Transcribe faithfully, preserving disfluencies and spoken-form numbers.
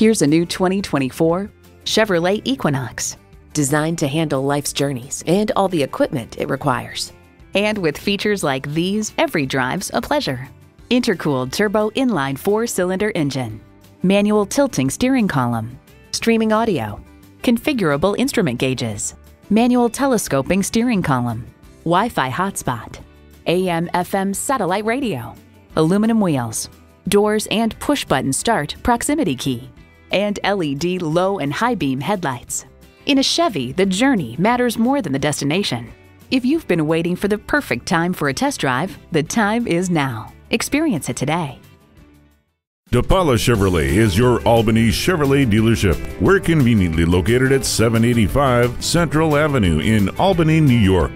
Here's a new twenty twenty-four Chevrolet Equinox, designed to handle life's journeys and all the equipment it requires. And with features like these, every drive's a pleasure. Intercooled turbo inline four-cylinder engine, manual tilting steering column, streaming audio, configurable instrument gauges, manual telescoping steering column, Wi-Fi hotspot, A M F M satellite radio, aluminum wheels, doors and push-button start proximity key, and L E D low and high beam headlights. In a Chevy, the journey matters more than the destination. If you've been waiting for the perfect time for a test drive, the time is now. Experience it today. DePaula Chevrolet is your Albany Chevrolet dealership. We're conveniently located at seven eighty-five Central Avenue in Albany, New York.